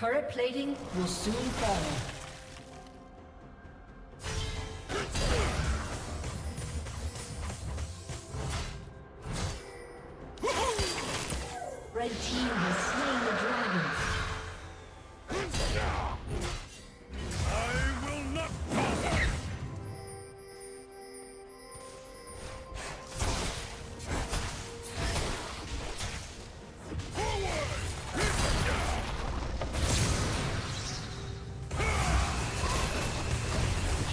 Turret plating will soon fall.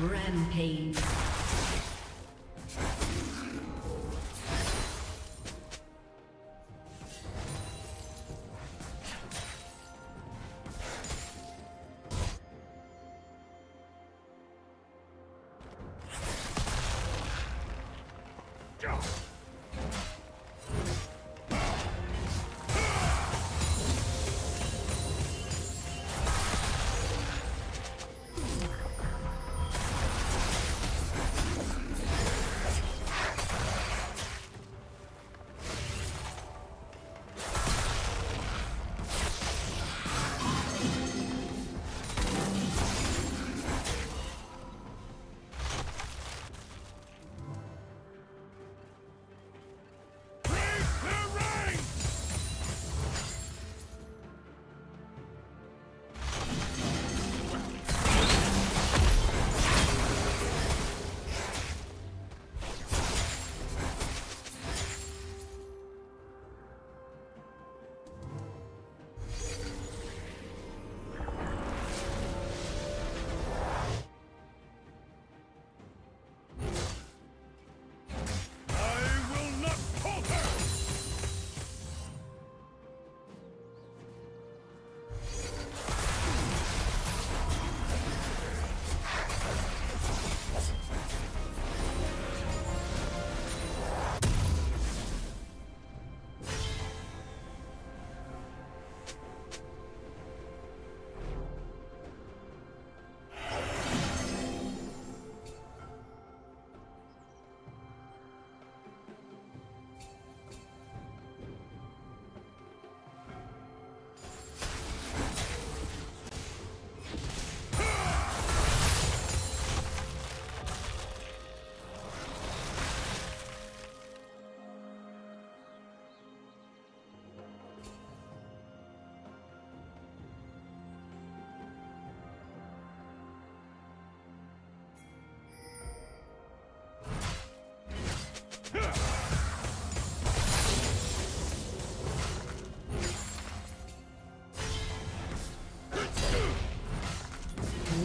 Rampage.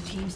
Team's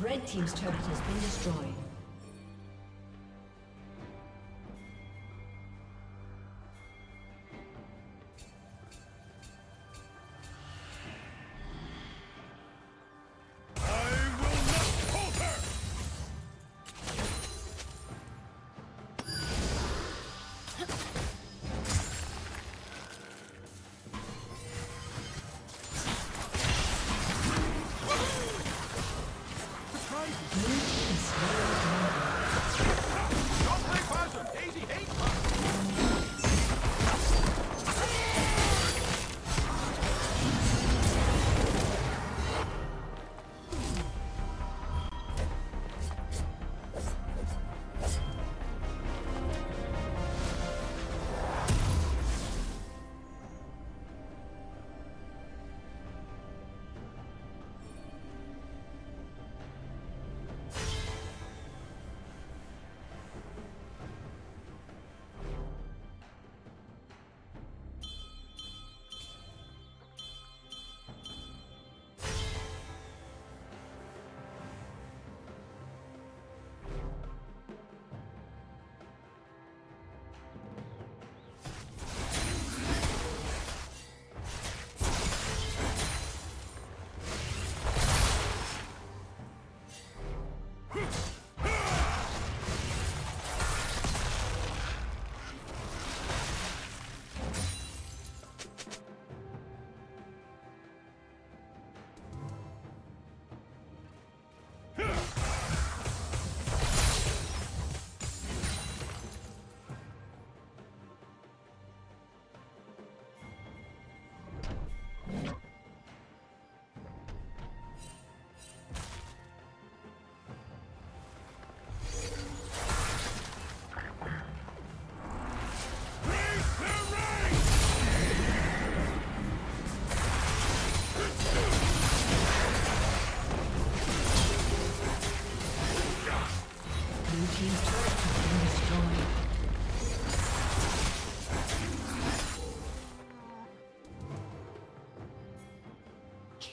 Red team's turret has been destroyed.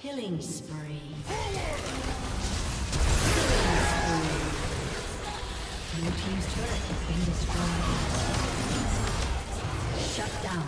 Killing spree. Killing spree. Your team's turret has been destroyed. Shut down.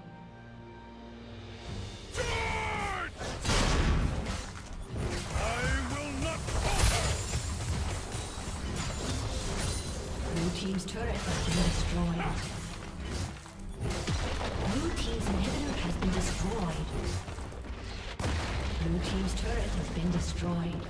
I will not falter. Blue team's turret has been destroyed. Blue team's inhibitor has been destroyed. Blue team's turret has been destroyed.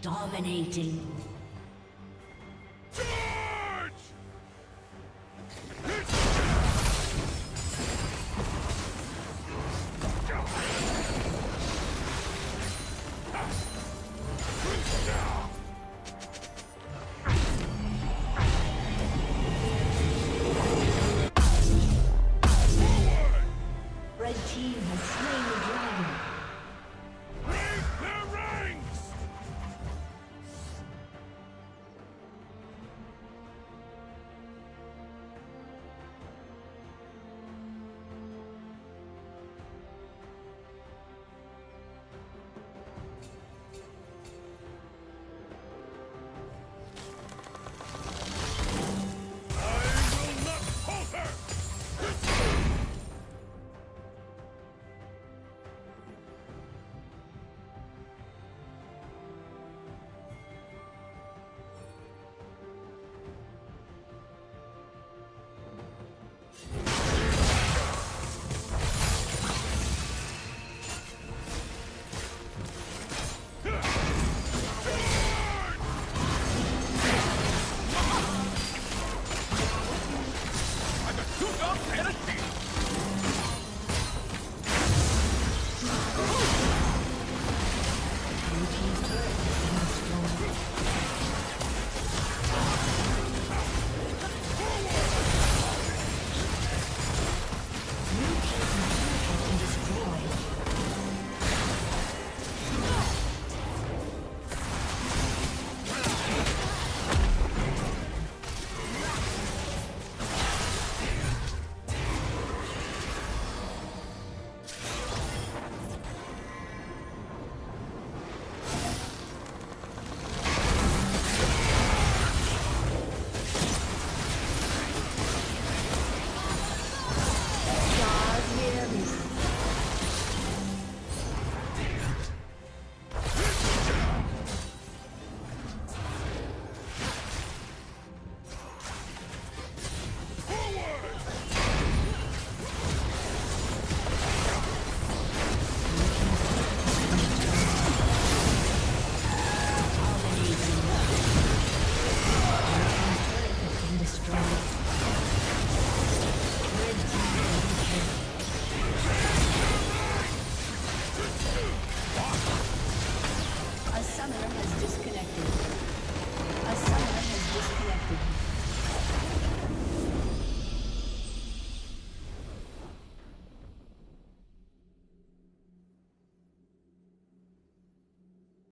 Dominating. summoner has disconnected.